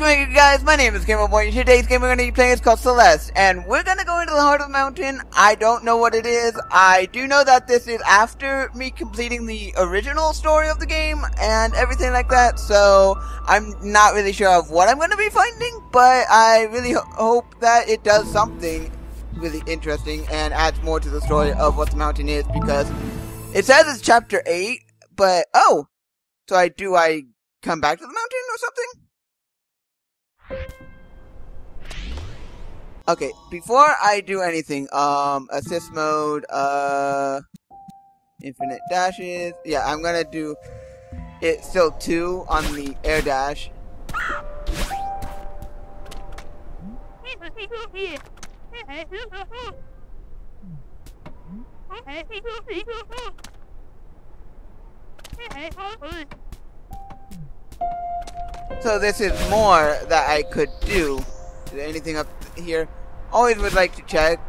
Welcome again, guys. My name is GamerBoy. Today's game we're going to be playing is called Celeste, and we're going to go into the heart of the mountain. I don't know what it is. I do know that this is after me completing the original story of the game and everything like that, so I'm not really sure of what I'm going to be finding, but I really hope that it does something really interesting and adds more to the story of what the mountain is, because it says it's chapter 8, but oh! So do I come back to the mountain or something? Okay, before I do anything, assist mode, infinite dashes. Yeah, I'm gonna do it still 2 on the air dash. So this is more that I could do. Is there anything up here? Always would like to check.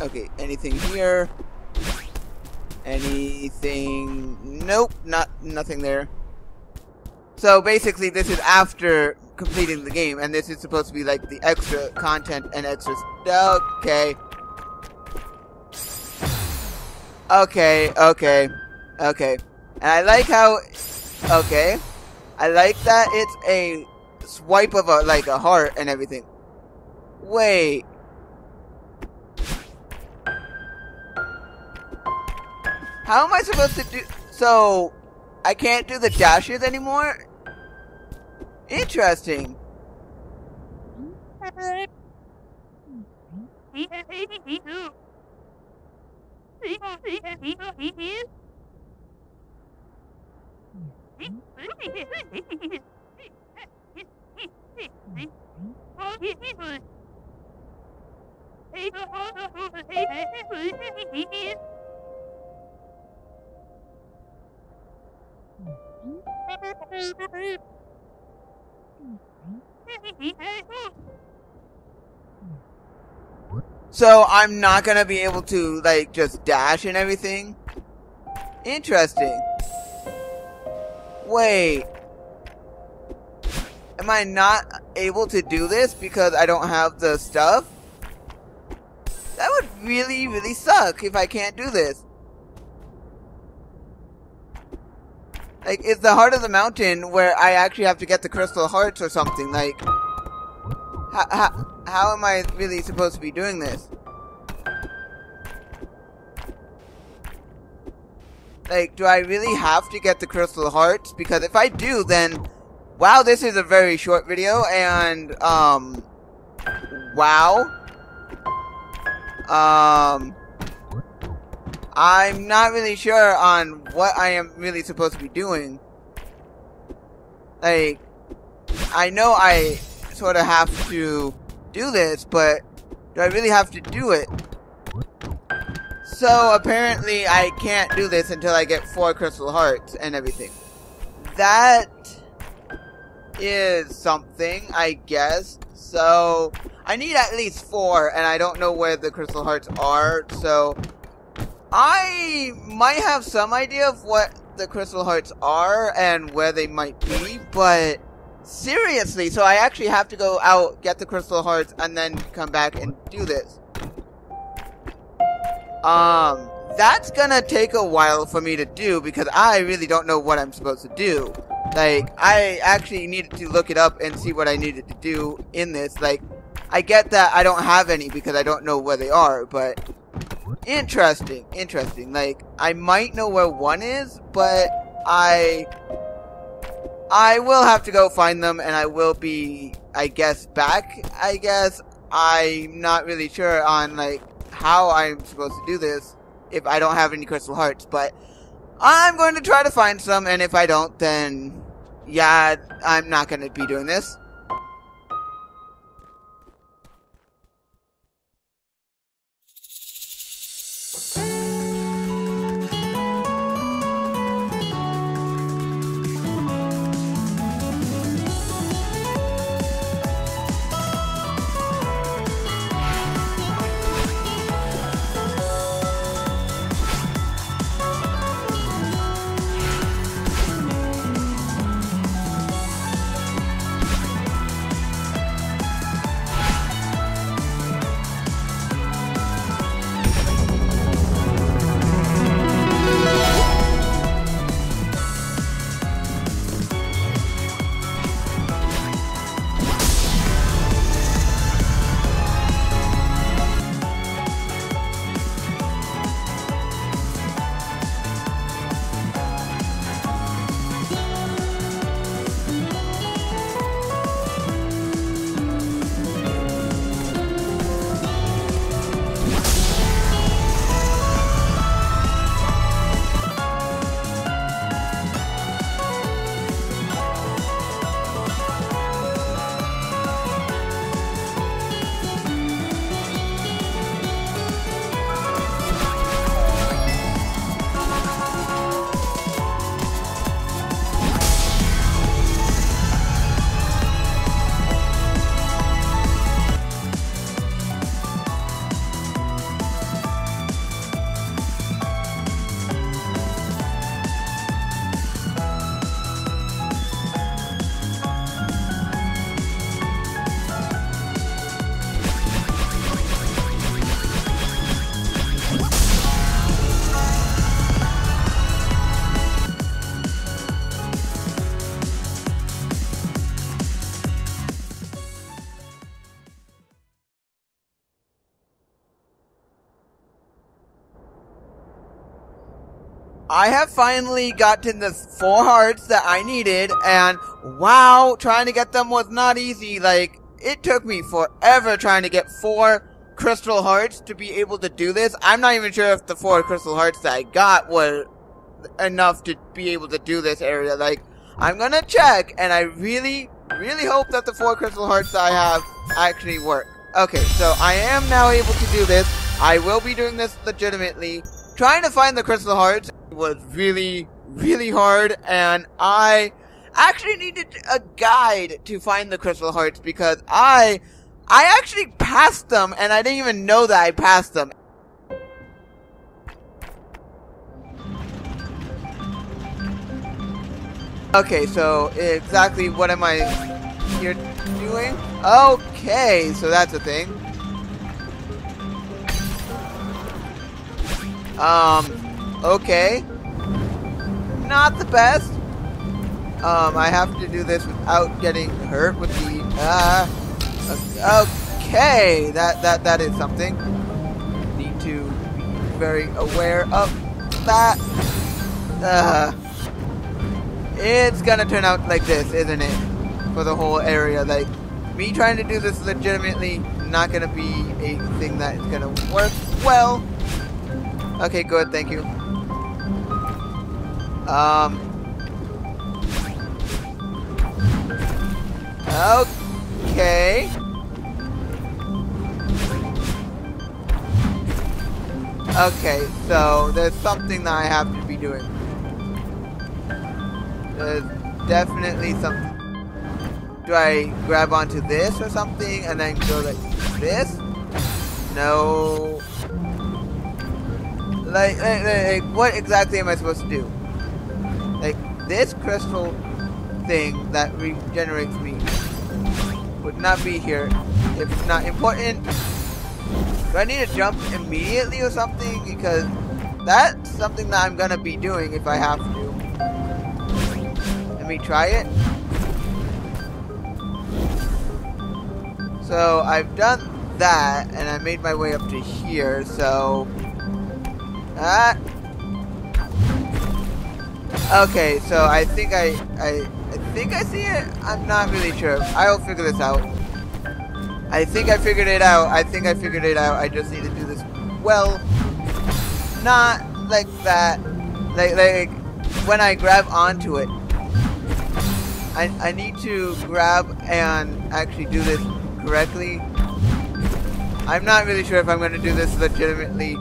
Okay, anything here? Anything? Nope, nothing there. So basically this is after completing the game, and this is supposed to be like the extra content and extra Okay. And I like how... Okay. I like that it's a swipe of a, like, a heart and everything. Wait. How am I supposed to do... So, I can't do the dashes anymore? Interesting. So I'm not gonna be able to, like, just dash and everything? Interesting. Wait, am I not able to do this because I don't have the stuff? That would really, really suck if I can't do this. Like, it's the heart of the mountain where I actually have to get the crystal hearts or something. Like, how am I really supposed to be doing this? Like, do I really have to get the crystal hearts? Because if I do, then... Wow, this is a very short video, and, wow. I'm not really sure on what I am really supposed to be doing. Like, I know I sort of have to do this, but do I really have to do it? So, apparently, I can't do this until I get 4 crystal hearts and everything. That is something, I guess. So, I need at least 4, and I don't know where the crystal hearts are. So, I might have some idea of what the crystal hearts are and where they might be, but seriously, so I actually have to go out, get the crystal hearts, and then come back and do this. That's gonna take a while for me to do, because I really don't know what I'm supposed to do. Like, I actually needed to look it up and see what I needed to do in this. Like, I get that I don't have any because I don't know where they are, but... Interesting. Like, I might know where one is, but I will have to go find them, and I will be, I guess, back, I guess. I'm not really sure on, like, how I'm supposed to do this if I don't have any crystal hearts, but I'm going to try to find some, and if I don't, then yeah, I'm not going to be doing this. I have finally gotten the 4 hearts that I needed, and wow, trying to get them was not easy. Like, it took me forever trying to get 4 crystal hearts to be able to do this. I'm not even sure if the 4 crystal hearts that I got were enough to be able to do this area. Like, I'm gonna check, and I really, really hope that the 4 crystal hearts that I have actually work. Okay, so I am now able to do this. I will be doing this legitimately. Trying to find the crystal hearts was really, really hard, and I actually needed a guide to find the crystal hearts because I actually passed them, and I didn't even know that I passed them. Okay, so exactly what am I here doing? Okay, so that's a thing. Okay. Not the best. I have to do this without getting hurt with the, okay, that is something. Need to be very aware of that. It's gonna turn out like this, isn't it? For the whole area, like, me trying to do this legitimately, not gonna be a thing that is gonna work well. Okay, good, thank you. Okay. Okay, so there's something that I have to be doing. There's definitely something. Do I grab onto this or something and then go like this? No. Like, what exactly am I supposed to do? Like, this crystal thing that regenerates me would not be here if it's not important. Do I need to jump immediately or something? Because that's something that I'm gonna be doing if I have to. Let me try it. So, I've done that, and I made my way up to here, so... Okay, so I think I think I see it? I'm not really sure. I'll figure this out. I think I figured it out. I just need to do this well. Not like that. Like when I grab onto it. I need to grab and actually do this correctly. I'm not really sure if I'm gonna do this legitimately.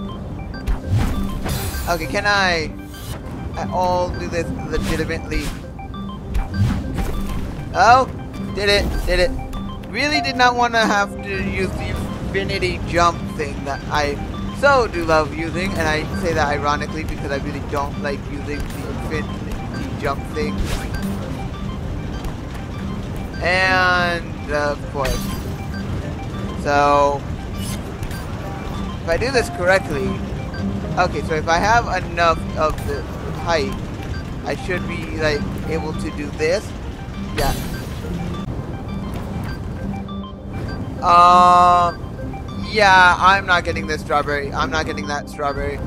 Okay, can I at all do this legitimately? Oh, did it. Really did not want to have to use the infinity jump thing that I so do love using, and I say that ironically because I really don't like using the infinity jump thing. And, of course. So, if I do this correctly... Okay, so if I have enough of the height, I should be, like, able to do this. Yeah. Yeah, I'm not getting this strawberry. I'm not getting that strawberry.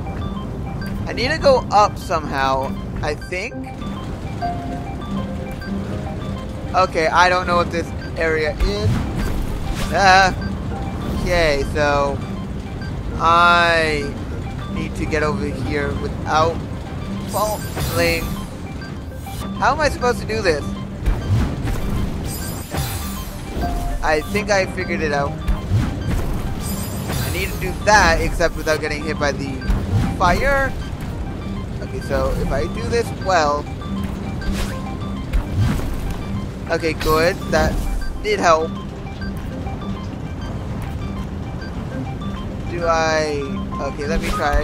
I need to go up somehow, I think. Okay, I don't know what this area is. Okay, so... I... need to get over here without falling. How am I supposed to do this? I think I figured it out. I need to do that except without getting hit by the fire. Okay, so if I do this well... Okay, good. That did help. Do I... Okay, let me try.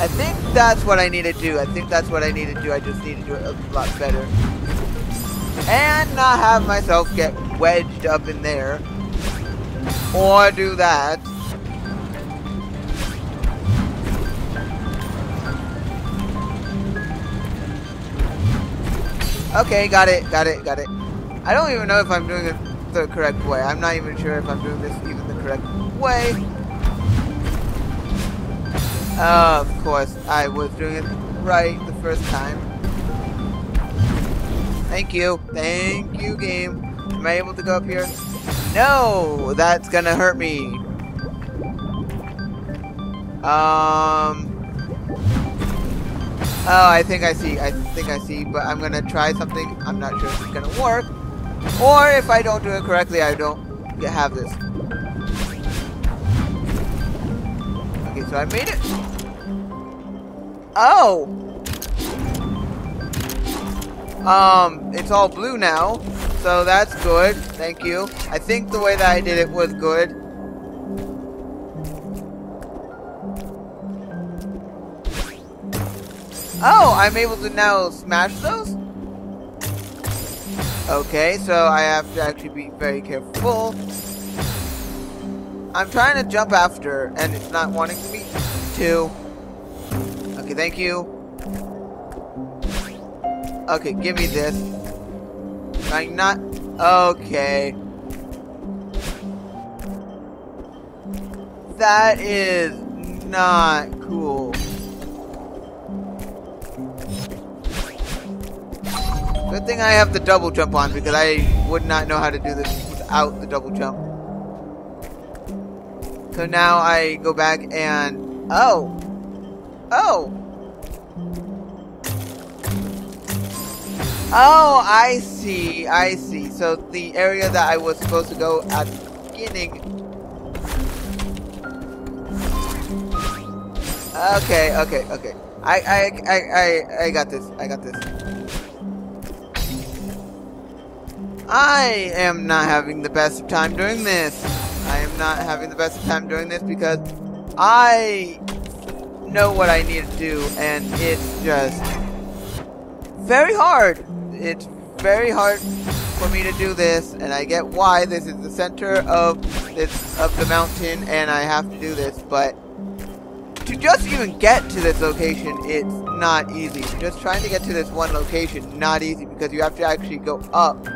I think that's what I need to do. I just need to do it a lot better. And not have myself get wedged up in there. Or do that. Okay, got it. I don't even know if I'm doing it the correct way. I'm not even sure if I'm doing this even the correct way. Of course, I was doing it right the first time. Thank you, game. Am I able to go up here? No, that's gonna hurt me. Oh, I think I see, but I'm gonna try something. I'm not sure if it's gonna work, or if I don't do it correctly, I don't have this. Okay, so I made it. Oh! It's all blue now, so that's good. Thank you. I think the way that I did it was good. Oh, I'm able to now smash those? Okay, so I have to actually be very careful. I'm trying to jump after, and it's not wanting me to. Okay, thank you. Okay, give me this. Trying not... Okay. That is not cool. Good thing I have the double jump on, because I would not know how to do this without the double jump. So now I go back and... Oh! Oh! Oh, I see, I see. So the area that I was supposed to go at the beginning... Okay, okay, okay. I got this, I got this. I am not having the best time doing this. I am not having the best time doing this because I know what I need to do, and it's just very hard. It's very hard for me to do this, and I get why this is the center of this of the mountain, and I have to do this. But to just even get to this location, it's not easy. Just trying to get to this one location, not easy, because you have to actually go up.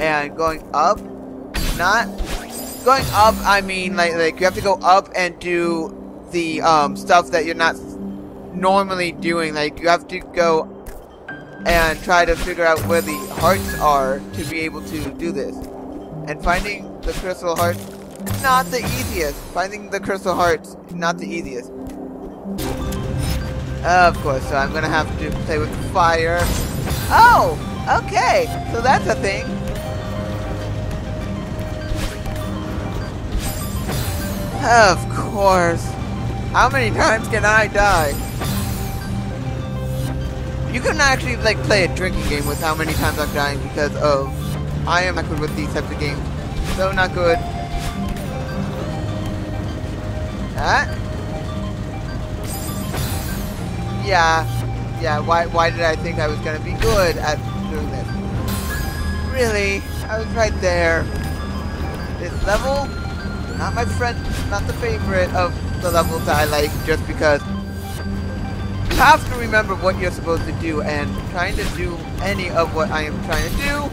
And going up, not going up. I mean, like you have to go up and do the stuff that you're not normally doing. Like you have to go and try to figure out where the hearts are to be able to do this. And finding the crystal hearts, not the easiest. Finding the crystal hearts, not the easiest. Of course. So I'm gonna have to play with fire. Oh, okay. So that's a thing. Of course. How many times can I die? You can actually like play a drinking game with how many times I'm dying because of I am not good with these types of games. So not good. Huh? Yeah. Yeah, why did I think I was gonna be good at doing this? Really? I was right there. This level? Not my friend, not the favorite of the levels that I like, just because you have to remember what you're supposed to do, and trying to do any of what I am trying to do,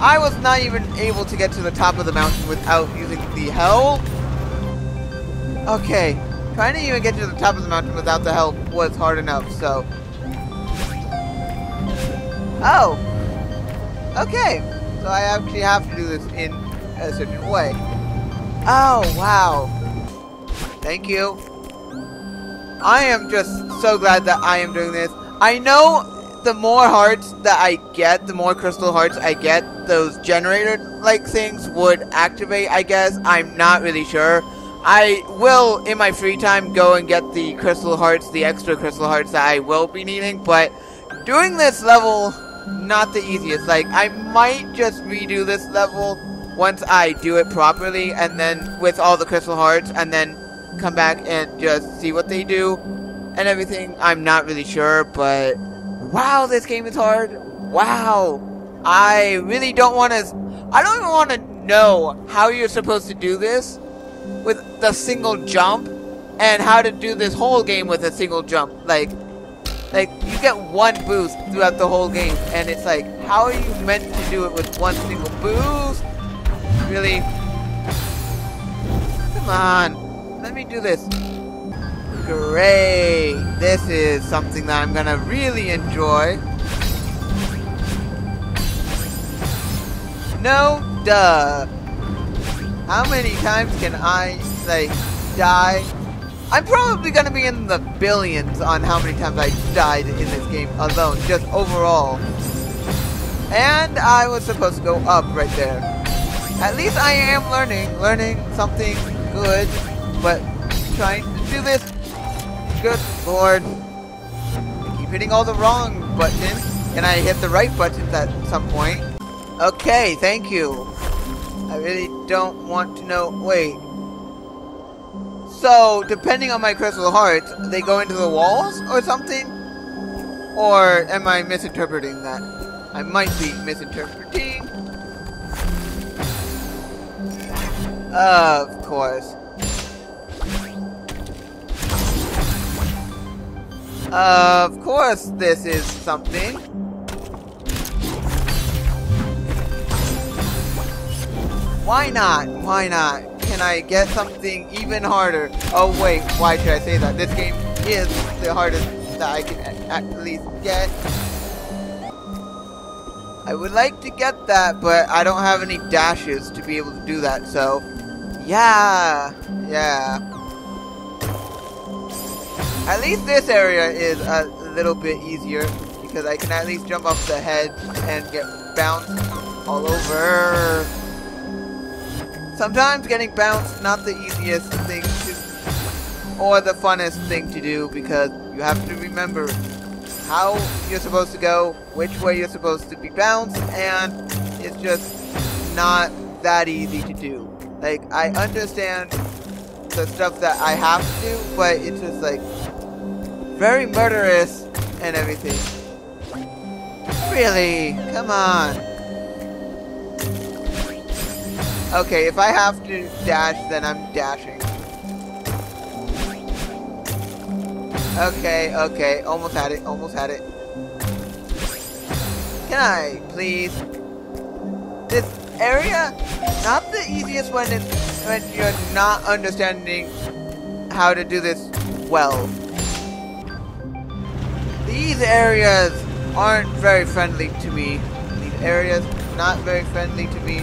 I was not even able to get to the top of the mountain without using the help. Okay, trying to even get to the top of the mountain without the help was hard enough, so... Oh! Okay, so I actually have to do this in a certain way. Oh, wow. Thank you. I am just so glad that I am doing this. I know the more hearts that I get, the more crystal hearts I get, those generator-like things would activate, I guess. I'm not really sure. I will, in my free time, go and get the crystal hearts, the extra crystal hearts that I will be needing, but doing this level, not the easiest. Like, I might just redo this level once I do it properly, and then with all the crystal hearts, and then come back and just see what they do and everything. I'm not really sure, but wow, this game is hard. Wow. I really don't want to... I don't even want to know how you're supposed to do this with the single jump and how to do this whole game with a single jump. Like you get one boost throughout the whole game, and it's like, how are you meant to do it with one single boost? Really? Come on. Let me do this. Great! This is something that I'm gonna really enjoy. No, duh. How many times can I, like, die? I'm probably gonna be in the billions on how many times I died in this game alone, just overall. And I was supposed to go up right there. At least I am learning something good, but trying to do this. Good lord. I keep hitting all the wrong buttons, and I hit the right buttons at some point. Okay, thank you. I really don't want to know. Wait. So, depending on my crystal hearts, they go into the walls or something? Or am I misinterpreting that? I might be misinterpreting. Of course. Of course this is something. Why not? Why not? Can I get something even harder? Oh wait, why should I say that? This game is the hardest that I can at least get. I would like to get that, but I don't have any dashes to be able to do that, so... Yeah. At least this area is a little bit easier, because I can at least jump off the hedge and get bounced all over. Sometimes getting bounced, not the easiest thing to, or the funnest thing to do, because you have to remember how you're supposed to go, which way you're supposed to be bounced, and it's just not that easy to do. Like, I understand the stuff that I have to do, but it's just like, very murderous and everything. Really? Come on. Okay, if I have to dash, then I'm dashing. Okay, almost had it. Can I, please? This area, not the easiest one when you're not understanding how to do this well. These areas aren't very friendly to me. These areas, not very friendly to me.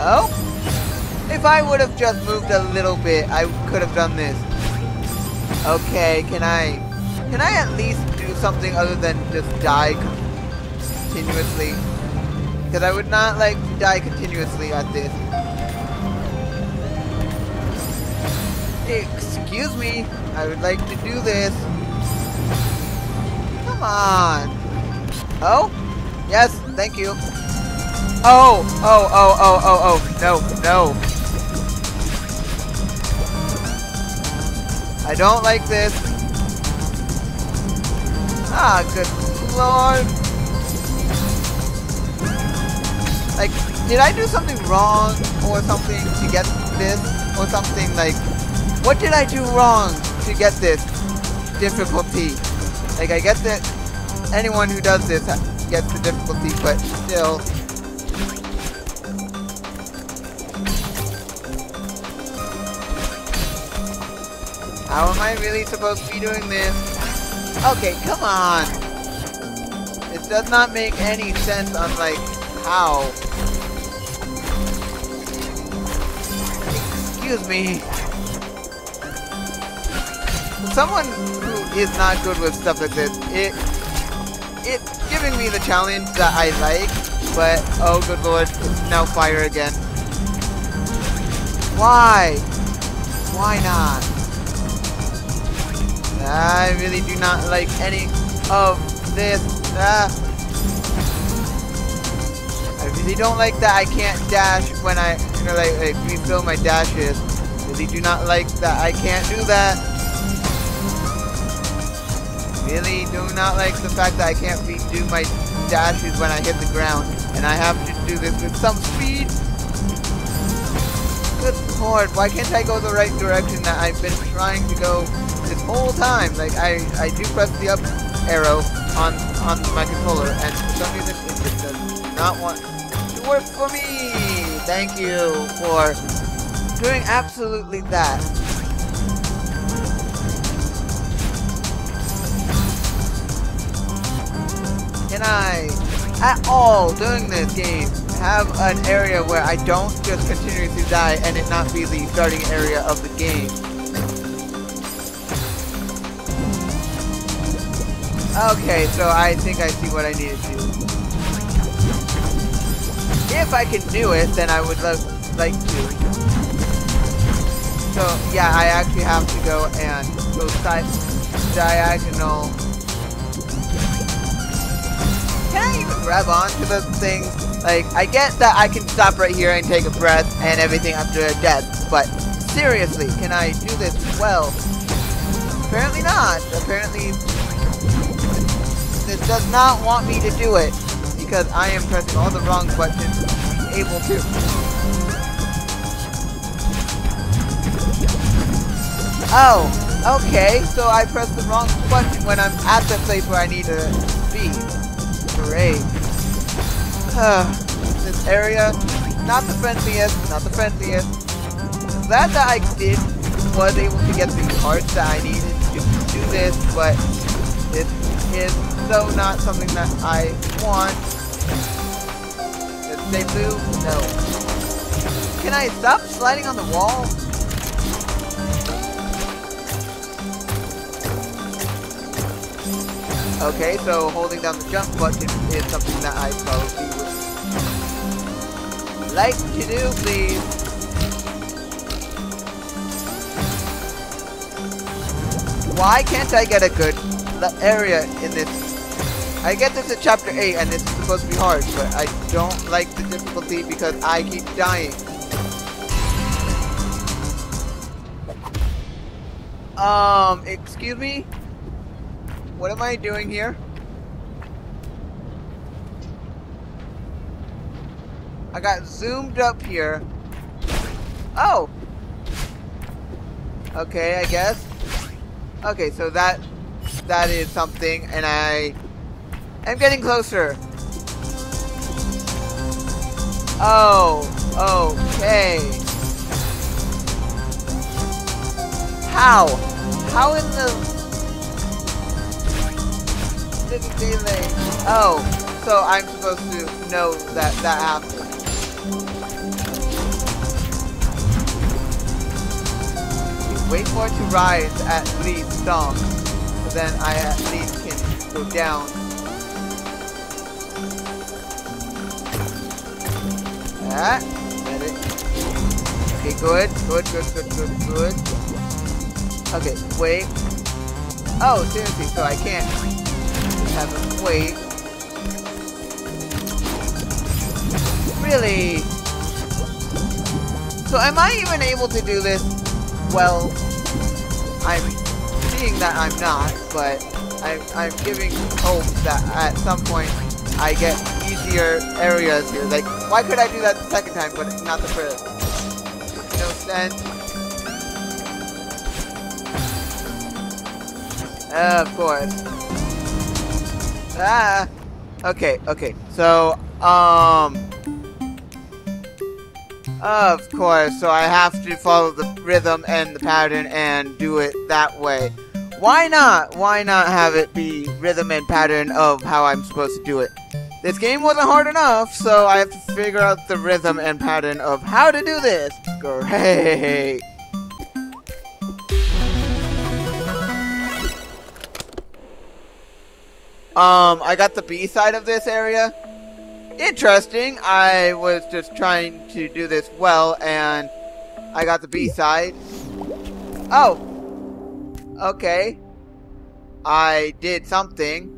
Oh? If I would have just moved a little bit, I could have done this. Okay, can I at least do something other than just die continuously? Because I would not like to die continuously at this. Excuse me, I would like to do this. Come on. Oh? Yes, thank you. Oh, no. I don't like this. Ah, good lord. Like, did I do something wrong or something to get this? Or something like, what did I do wrong to get this difficulty? Like, I get that anyone who does this gets the difficulty, but still... How am I really supposed to be doing this? Okay, come on! It does not make any sense on, like, how. Excuse me. Someone who is not good with stuff like this, it's giving me the challenge that I like, but, oh good lord, it's now fire again. Why? Why not? I really do not like any of this. I really don't like that I can't dash when I like refill my dashes. I really do not like that I can't do that. Really do not like the fact that I can't redo my dashes when I hit the ground. And I have to do this with some speed. Good lord, why can't I go the right direction that I've been trying to go this whole time? Like, I do press the up arrow on my controller, and for some reason it just does not want to work for me. Thank you for doing absolutely that. Can I, at all, during this game, have an area where I don't just continue to die and it not be the starting area of the game? Okay, so I think I see what I need to do. If I can do it, then I would like to. So, yeah, I actually have to go and go side diagonal. Can I even grab onto those things? Like, I get that I can stop right here and take a breath and everything after a death, but seriously, can I do this well? Apparently not. Apparently... this does not want me to do it because I am pressing all the wrong buttons to be able to. Oh, okay, so I press the wrong button when I'm at the place where I need to be. Great. This area, not the friendliest, not the friendliest. I'm glad that I was able to get the parts that I needed to do this, but this is so not something that I want. Let's say blue. No. Can I stop sliding on the wall? Okay, so holding down the jump button is something that I probably would like to do, please. Why can't I get a good area in this? I get this at chapter 8 and this is supposed to be hard, but I don't like the difficulty because I keep dying. Excuse me? What am I doing here? I got zoomed up here. Oh! Okay, I guess. Okay, so that is something, and I'm getting closer. Oh, okay. How in the thing? Oh, so I'm supposed to know that that happened. Wait for it to rise at least some, so then I at least can go down. That. That it. Okay, good. Good. Okay, wait. Oh, seriously, so I can't have a wait. Really? So am I even able to do this? Well, I'm seeing that I'm not, but I'm giving hope that at some point I get easier areas here. Like, why could I do that the second time, but not the first? No sense. Of course. Ah. Okay. So, of course. So I have to follow the rhythm and the pattern and do it that way. Why not? Why not have it be rhythm and pattern of how I'm supposed to do it? This game wasn't hard enough, so I have to figure out the rhythm and pattern of how to do this. Great. I got the B side of this area. Interesting. I was just trying to do this well, and I got the B side. Oh. Okay. I did something.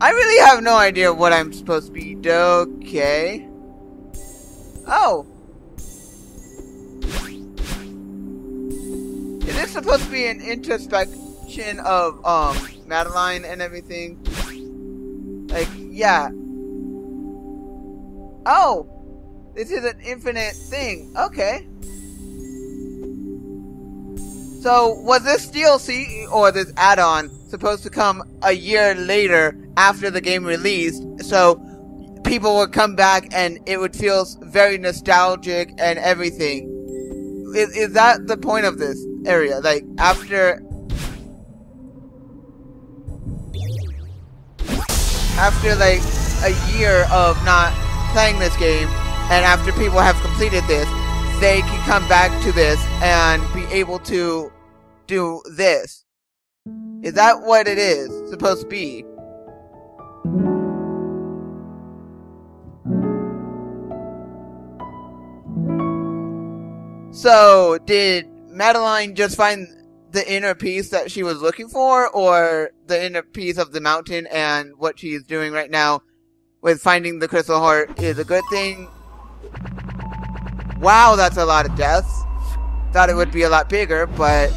I really have no idea what I'm supposed to be doing. Okay. Oh. Is this supposed to be an introspection of Madeline and everything? Like, yeah. Oh. This is an infinite thing. Okay. So, was this DLC or this add-on supposed to come a year later after the game released? So people would come back and it would feel very nostalgic and everything. Is that the point of this area? Like, after like a year of not playing this game, and after people have completed this, they can come back to this and be able to do this. Is that what it is supposed to be? So, did Madeline just find the inner peace that she was looking for, or the inner peace of the mountain and what she's doing right now with finding the crystal heart is a good thing? Wow, that's a lot of deaths. Thought it would be a lot bigger, but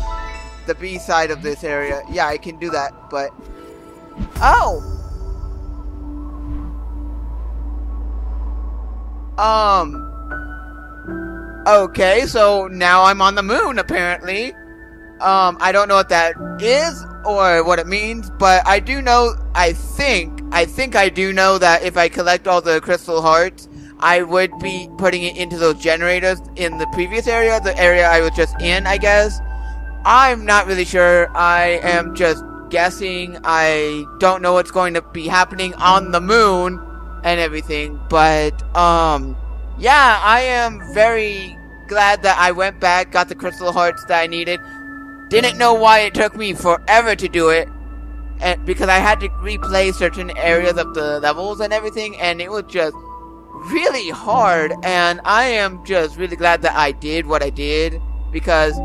the B side of this area, yeah, I can do that, but... Oh! Okay, so now I'm on the moon, apparently. I don't know what that is or what it means, but I do know, I think I do know that if I collect all the crystal hearts, I would be putting it into those generators in the previous area, the area I was just in, I guess. I'm not really sure. I am just guessing. I don't know what's going to be happening on the moon and everything, but, yeah, I am very glad that I went back, got the crystal hearts that I needed. Didn't know why it took me forever to do it, and because I had to replay certain areas of the levels and everything, and it was just really hard, and I am just really glad that I did what I did, because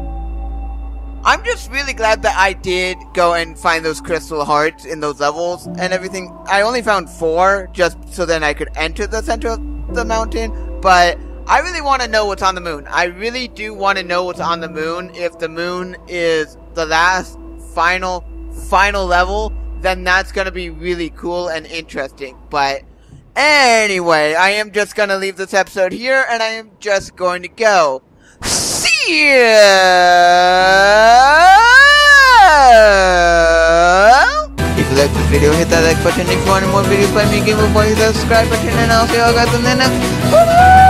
I'm just really glad that I did go and find those crystal hearts in those levels and everything. I only found 4, just so then I could enter the center of the mountain, but I really want to know what's on the moon. I really do want to know what's on the moon. If the moon is the last, final level, then that's going to be really cool and interesting, but... Anyway, I am just going to leave this episode here, and I am just going to go. See ya! If you like this video, hit that like button. If you want more videos by me, give a boy, hit that subscribe button, and I'll see you all guys in the next one.